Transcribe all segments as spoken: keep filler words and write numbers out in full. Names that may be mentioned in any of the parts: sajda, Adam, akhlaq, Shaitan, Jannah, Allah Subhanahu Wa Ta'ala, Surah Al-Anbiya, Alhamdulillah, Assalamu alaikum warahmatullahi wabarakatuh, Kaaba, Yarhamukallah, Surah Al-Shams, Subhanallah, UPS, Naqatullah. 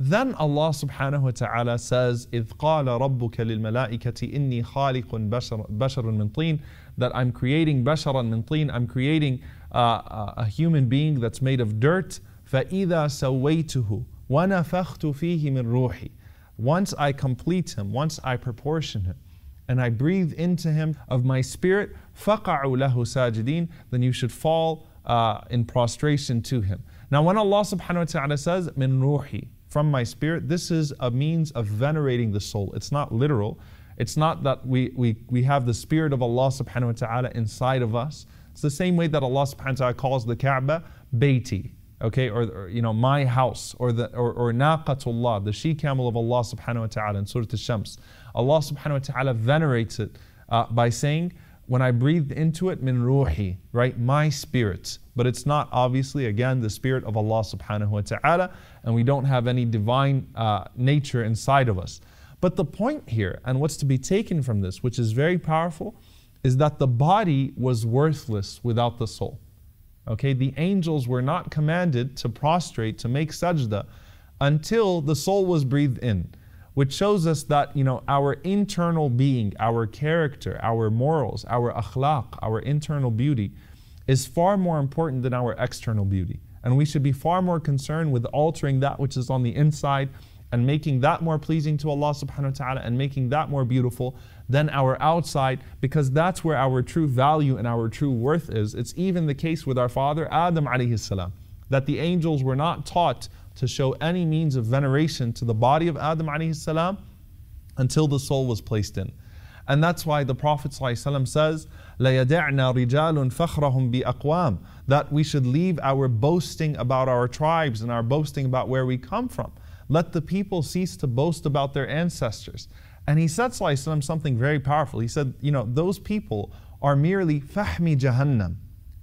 Then Allah subhanahu wa ta'ala says, إِذْ قَالَ رَبُّكَ لِلْمَلَائِكَةِ إِنِّي خَالِقٌ بَشَرٌ مِنْ طِينٍ, that I'm creating بَشَرًا مِنْ طِينٍ, I'm creating uh, a human being that's made of dirt. فَإِذَا سَوَّيْتُهُ وَنَفَخْتُ فِيهِ مِنْ رُوحِي, once I complete him, once I proportion him, and I breathe into him of my spirit, فَقَعُوا لَهُ سَاجِدِينَ, then you should fall uh, in prostration to him. Now when Allah subhanahu wa ta'ala says, مِنْ رُوحِي, from my spirit, this is a means of venerating the soul. It's not literal. It's not that we, we, we have the spirit of Allah subhanahu wa ta'ala inside of us. It's the same way that Allah subhanahu wa ta'ala calls the Kaaba Bayti, okay, or, or you know, my house, or the or, or Naqatullah, the she camel of Allah subhanahu wa ta'ala in Surah Al-Shams. Allah subhanahu wa ta'ala venerates it uh, by saying, when I breathed into it, min ruhi, right, my spirit. But it's not, obviously, again, the spirit of Allah subhanahu wa ta'ala, and we don't have any divine uh, nature inside of us. But the point here, and what's to be taken from this, which is very powerful, is that the body was worthless without the soul. Okay, the angels were not commanded to prostrate, to make sajda, until the soul was breathed in, which shows us that, you know, our internal being, our character, our morals, our akhlaq, our internal beauty is far more important than our external beauty. And we should be far more concerned with altering that which is on the inside and making that more pleasing to Allah subhanahu wa ta'ala and making that more beautiful than our outside, because that's where our true value and our true worth is. It's even the case with our father Adam alayhi salam, that the angels were not taught to show any means of veneration to the body of Adam alayhi salam until the soul was placed in. And that's why the Prophet ﷺ says, لَيَدَعْنَا رِجَالٌ فَخْرَهُمْ بِأَقْوَامٍ, that we should leave our boasting about our tribes and our boasting about where we come from. Let the people cease to boast about their ancestors. And he said ﷺ something very powerful. He said, you know, those people are merely فَحْمِ جَهَنَّمٍ,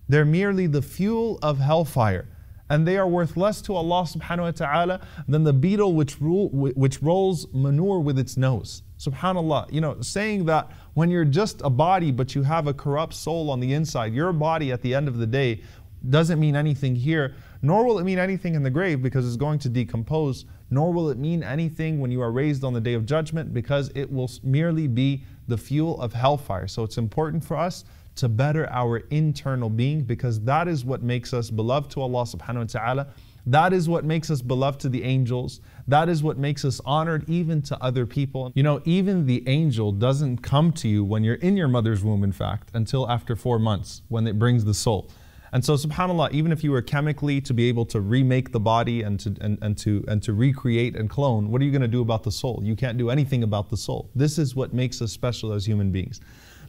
they're merely the fuel of hellfire, and they are worth less to Allah subhanahu wa ta'ala than the beetle which, rule, which rolls manure with its nose. Subhanallah, you know, saying that when you're just a body but you have a corrupt soul on the inside, your body at the end of the day doesn't mean anything here, nor will it mean anything in the grave because it's going to decompose, nor will it mean anything when you are raised on the day of judgment because it will merely be the fuel of hellfire. So it's important for us to better our internal being, because that is what makes us beloved to Allah subhanahu wa ta'ala. That is what makes us beloved to the angels. That is what makes us honored even to other people. You know, even the angel doesn't come to you when you're in your mother's womb, in fact, until after four months when it brings the soul. And so subhanAllah, even if you were chemically to be able to remake the body and to, and, and to, and to recreate and clone, what are you going to do about the soul? You can't do anything about the soul. This is what makes us special as human beings.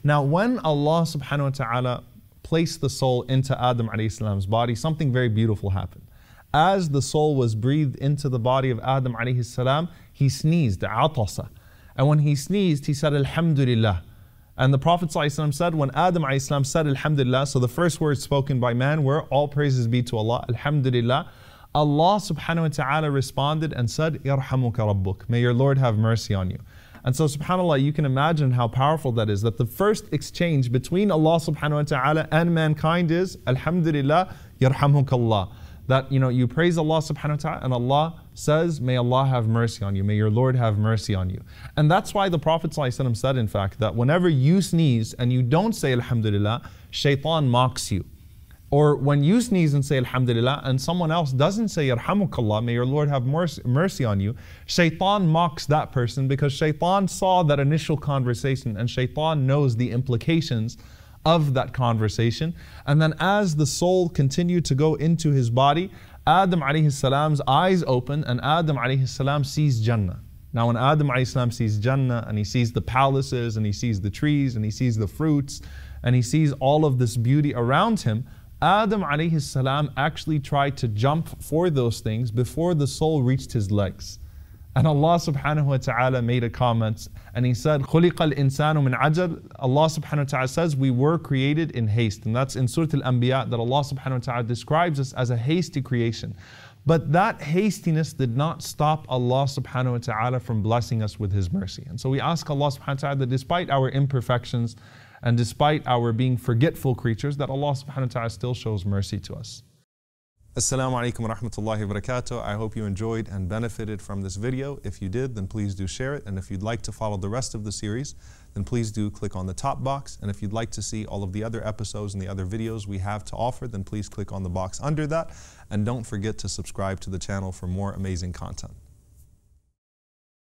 Now when Allah subhanahu wa ta'ala placed the soul into Adam alayhi salam's body, something very beautiful happened. As the soul was breathed into the body of Adam alayhi salam, he sneezed, atasa. And when he sneezed, he said, Alhamdulillah. And the Prophet ﷺ said, when Adam alayhi salam said, Alhamdulillah, so the first words spoken by man were, all praises be to Allah, Alhamdulillah. Allah subhanahu wa ta'ala responded and said, Yarhamuka rabbuk, may your Lord have mercy on you. And so subhanAllah, you can imagine how powerful that is, that the first exchange between Allah subhanahu wa ta'ala and mankind is, Alhamdulillah, Yarhamukallah. That, you know, you praise Allah subhanahu wa ta'ala and Allah says, may Allah have mercy on you, may your Lord have mercy on you. And that's why the Prophet ﷺ said, in fact, that whenever you sneeze and you don't say Alhamdulillah, Shaitan mocks you. Or when you sneeze and say Alhamdulillah and someone else doesn't say Yarhamukallah, may your Lord have mercy on you, Shaitan mocks that person, because Shaitan saw that initial conversation and Shaitan knows the implications of that conversation. And then as the soul continued to go into his body, Adam alayhi salam's eyes open and Adam alayhi salam sees Jannah. Now when Adam alayhi salam sees Jannah and he sees the palaces and he sees the trees and he sees the fruits and he sees all of this beauty around him, Adam alayhi salam actually tried to jump for those things before the soul reached his legs. And Allah subhanahu wa ta'ala made a comment and he said, خُلِقَ الْإِنسَانُ مِنْ عَجَلٍ. Allah subhanahu wa ta'ala says, we were created in haste. And that's in Surah Al-Anbiya that Allah subhanahu wa ta'ala describes us as a hasty creation. But that hastiness did not stop Allah subhanahu wa ta'ala from blessing us with His mercy. And so we ask Allah subhanahu wa ta'ala that despite our imperfections and despite our being forgetful creatures, that Allah subhanahu wa ta'ala still shows mercy to us. Assalamu alaikum warahmatullahi wabarakatuh. I hope you enjoyed and benefited from this video. If you did, then please do share it. And if you'd like to follow the rest of the series, then please do click on the top box. And if you'd like to see all of the other episodes and the other videos we have to offer, then please click on the box under that. And don't forget to subscribe to the channel for more amazing content.